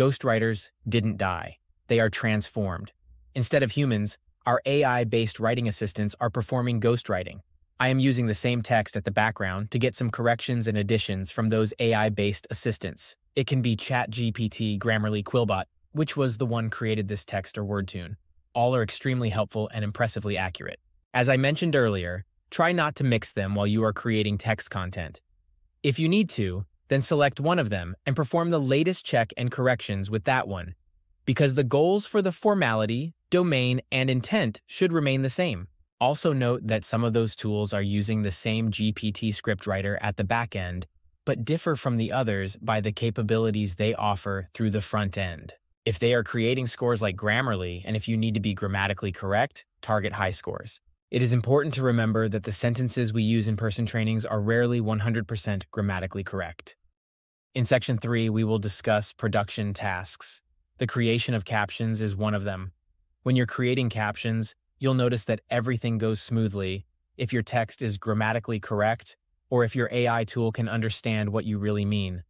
Ghostwriters didn't die. They are transformed. Instead of humans, our AI-based writing assistants are performing ghostwriting. I am using the same text at the background to get some corrections and additions from those AI-based assistants. It can be ChatGPT, Grammarly, Quillbot, which was the one created this text, or WordTune. All are extremely helpful and impressively accurate. As I mentioned earlier, try not to mix them while you are creating text content. If you need to, then select one of them and perform the latest check and corrections with that one, because the goals for the formality, domain, and intent should remain the same. Also note that some of those tools are using the same GPT script writer at the back end, but differ from the others by the capabilities they offer through the front end. If they are creating scores like Grammarly, and if you need to be grammatically correct, target high scores. It is important to remember that the sentences we use in person trainings are rarely 100% grammatically correct. In Section 3, we will discuss production tasks. The creation of captions is one of them. When you're creating captions, you'll notice that everything goes smoothly if your text is grammatically correct or if your AI tool can understand what you really mean.